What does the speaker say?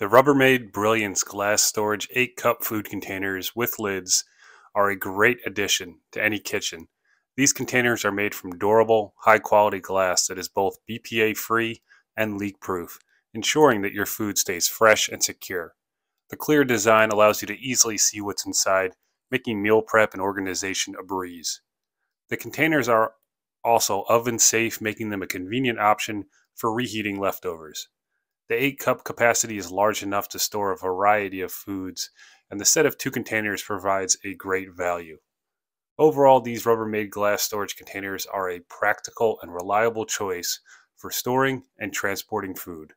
The Rubbermaid Brilliance glass storage 8-cup food containers with lids are a great addition to any kitchen. These containers are made from durable, high-quality glass that is both BPA-free and leak-proof, ensuring that your food stays fresh and secure. The clear design allows you to easily see what's inside, making meal prep and organization a breeze. The containers are also oven-safe, making them a convenient option for reheating leftovers. The 8-cup capacity is large enough to store a variety of foods, and the set of 2 containers provides a great value. Overall, these Rubbermaid glass storage containers are a practical and reliable choice for storing and transporting food.